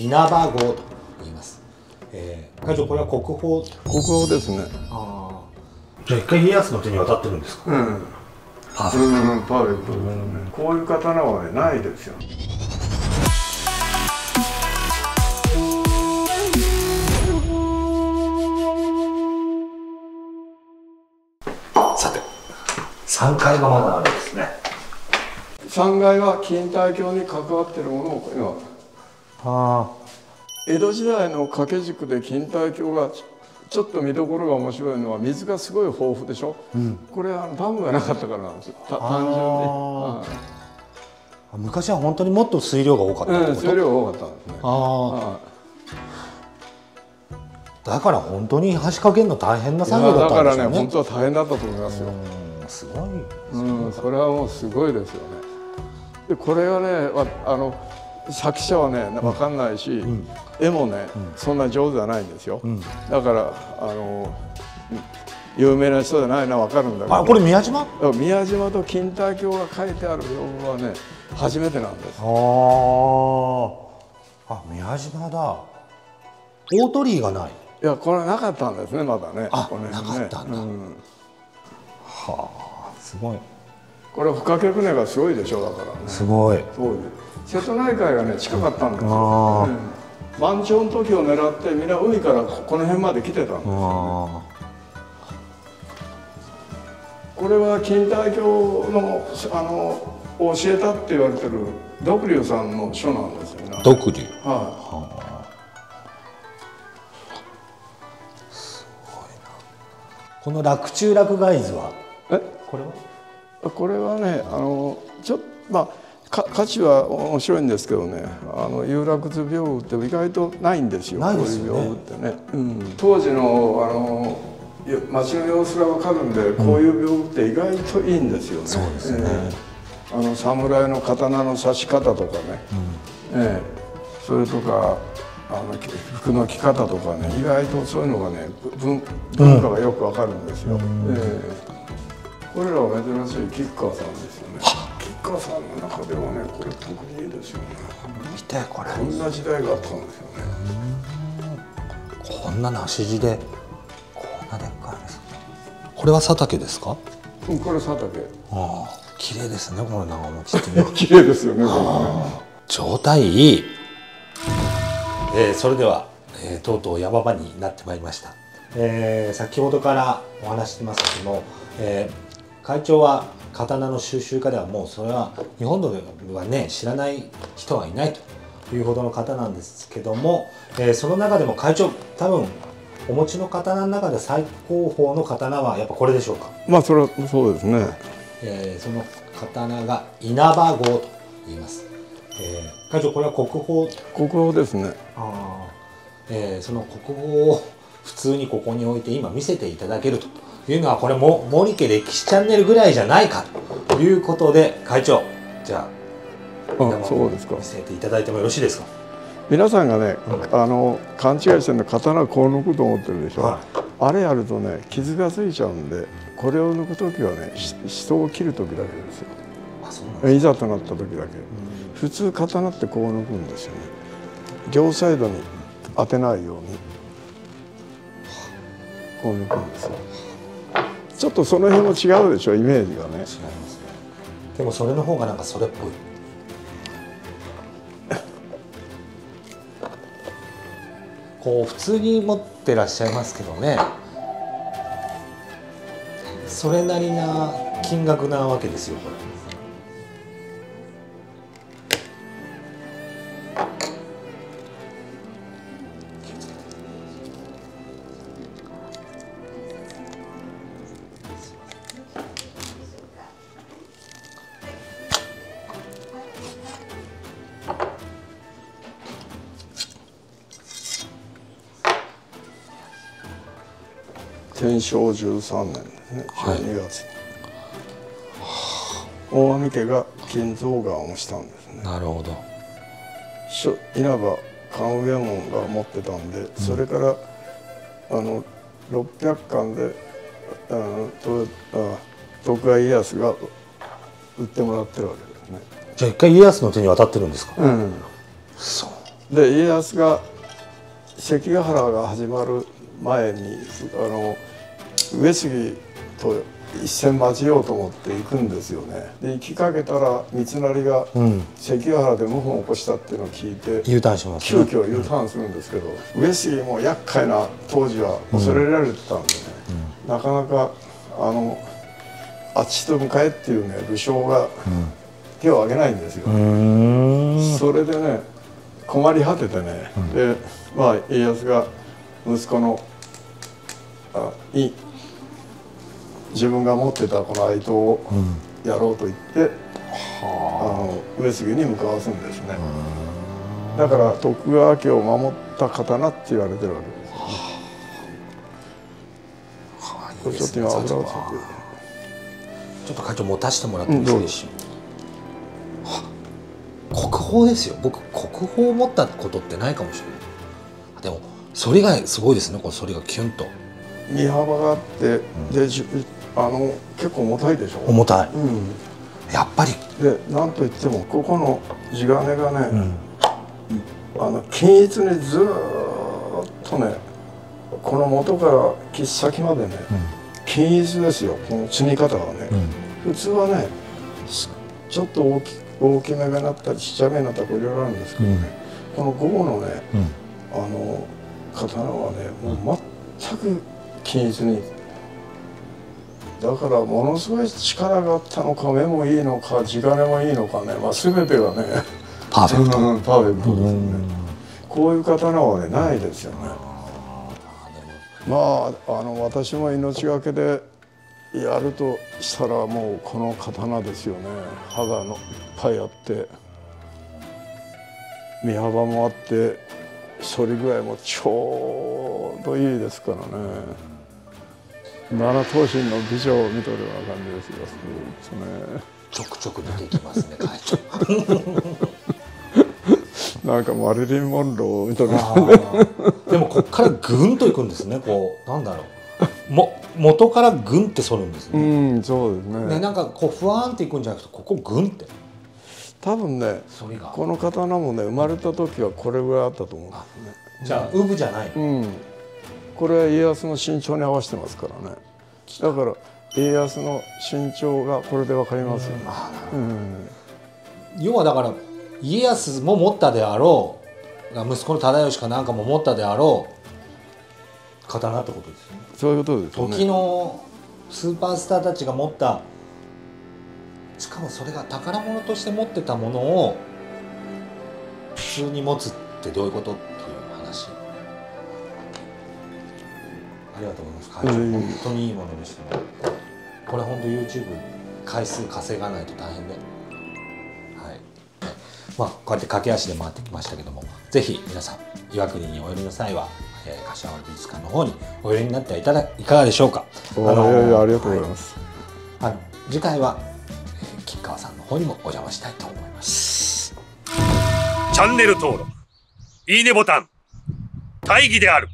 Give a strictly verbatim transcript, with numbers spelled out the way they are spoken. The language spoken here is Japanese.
稲葉号と言います。えー、会長これは国宝。国宝ですね。ああ。じゃあ一回家康の手に渡ってるんですか。うん。パーフェクト。うん、パーフェクトですね。こういう刀はねないですよ。さて、さんがいがまだあるんですね。さんがいは錦帯橋に関わってるものを今。ああ。江戸時代の掛け軸で錦帯橋がちょっと見どころが面白いのは水がすごい豊富でしょ、うん、これはダムがなかったからなんですよ単純に、はい、昔は本当にもっと水量が多かったってこと、うん、水量が多かったんですね。ああ、だから本当に橋掛けるの大変な作業だったんですよね。だからね本当は大変だったと思いますよ。すごい、うん、それはもうすごいですよね。でこれはねあの作者はね分かんないし、うん、絵もね、うん、そんな上手じゃないんですよ、うん、だからあの有名な人じゃないのは分かるんだけど、あ、これ宮島？宮島と錦帯橋が書いてある屏風はね初めてなんです。ああ、宮島だ。大鳥居がない。いやこれはなかったんですねまだね。あ、なかったんだ、うん、はあすごい。これは深掛船がすごいでしょだから、ね、すごい。そうです、瀬戸内海がね近かったんですよ、ね、満潮の時を狙ってみんな海からこの辺まで来てたんですよ、ね、これは錦帯橋のあの教えたって言われてる独龍さんの書なんですよね。独龍、はい、すごいな。この洛中洛外図はえこれはこれはねあのちょっとまあ価値は面白いんですけどね、あの有楽図屏風って意外とないんですよ。ないですよね。こういう屏風ってね、うん、当時のあの町の様子が分かるんで、こういう屏風って意外といいんですよね。そうですね、えー、あの侍の刀の刺し方とかね、うん、えー、それとかあの服の着方とかね、意外とそういうのがね文化がよく分かるんですよ、うん、えー、これらは珍しい吉川さんですよね。お母さんの中ではね、これ特にですよね。見てこれ。こんな時代があったんですよね。こんな梨地で、こんなでっかいです。これは佐竹ですか？うん、これ佐竹。ああ、綺麗ですね。この長持ちって。綺麗ですよね。状態いい。えー、それでは、えー、とうとう山場になってまいりました。えー、先ほどからお話してますけども、えー、会長は。刀の収集家ではもうそれは日本ではね知らない人はいないというほどの方なんですけども、えー、その中でも会長多分お持ちの刀の中で最高峰の刀はやっぱこれでしょうか。まあそれはそうですね、えー、その刀が稲葉号と言います、えー、会長これは国宝。国宝ですね。あ、えー、その国宝を普通にここに置いて今見せていただけるというのはこれも森家歴史チャンネルぐらいじゃないかということで、会長じゃあ、あ、そうですか。見せていただいてもよろしいですか。皆さんがね、うん、あの勘違いしてるの刀こう抜くと思ってるでしょ、はい、あれやるとね傷がついちゃうんで、これを抜く時はね人を切る時だけですよ。あ、そうなんですか。いざとなった時だけ、うん、普通刀ってこう抜くんですよね。両サイドに当てないようにこう抜くんですよ。ちょっとその辺も違うでしょ、イメージがね。違いますね。でもそれの方がなんかそれっぽい。こう普通に持ってらっしゃいますけどね。それなりな金額なわけですよ、これ。てんしょうじゅうさんねんですね、じゅうにがつ、はい、大網家が金象眼をしたんですね。なるほど。稲葉勘右衛門が持ってたんで、うん、それからあのろっぴゃっかんであのとあ徳川家康が売ってもらってるわけですね。じゃあ一回家康の手に渡ってるんですか。うん、そうで家康が関ヶ原が始まる前にあの上杉と一戦交えようと思って行くんですよね。で行きかけたら三成が関ヶ原で謀反を起こしたっていうのを聞いて、うん、U ターンしますね。急遽 U ターンするんですけど、うん、上杉も厄介な当時は恐れられてたんでね、うん、なかなかあのあっちと向かえっていうね武将が手を挙げないんですよ、ね。それでね困り果ててね、うん、でまあ家康が息子のあい自分が持ってたこの愛刀をやろうと言って、うん、あの上杉に向かわすんですね。だから徳川家を守った刀って言われてるわけです、ね。はあ、これちょっと今油をつけてちょっと課長持たせてもらってもいいですか。国宝ですよ。僕国宝を持ったことってないかもしれない。でも反りがすごいですね。これ反りがキュンと身幅があって、うん、であの結構重たいでしょ。重たい、うん、やっぱりでなんといってもここの地金がね、うん、あの均一にずーっとねこの元から切っ先までね、うん、均一ですよ。この積み方はね、うん、普通はねちょっと大き大きめになったりちっちゃめになったりいろいろあるんですけどね、うん、この午後のね、うん、あの刀はねもう全く均一に。だからものすごい力があったのか目もいいのか地金もいいのかね、まあ、全てがねパーフェクト、うん、パーフェクトですね。うん、こういう刀はねないですよね。まああの私も命がけでやるとしたらもうこの刀ですよね。刃がのいっぱいあって身幅もあって反り具合もちょうどいいですからね。七頭身の美女を見とるような感じですよ。そうですね。ちょくちょく出てきますね。なんかマリリン・モンローみたいな。でもこっからぐんといくんですね。こうなんだろう。も元からぐんって反るんですね。うん、そうですね。ね、なんかこうふわーんっていくんじゃなくて、ここぐんって。多分ね、この刀もね、生まれた時はこれぐらいあったと思うんですね。じゃあ、うぶじゃない。うん。これは家康の身長に合わせてますからね。だから、家康の身長がこれでわかりますよね。要はだから、家康も持ったであろう。息子の忠義かなんかも持ったであろう。刀ってことですよね。そういうことですね。時のスーパースターたちが持った、しかもそれが宝物として持ってたものを普通に持つってどういうことっていう話。ありがとうございます。会長、本当にいいものでしたね。これ本当 YouTube 回数稼がないと大変で、はい。まあこうやって駆け足で回ってきましたけども、ぜひ皆さん岩国にお寄りの際は。柏原美術館の方にお寄りになってはいただいかがでしょうか。あのありがとうございます。はい、あの次回は、えー、吉川さんの方にもお邪魔したいと思います。チャンネル登録、いいねボタン、大義である。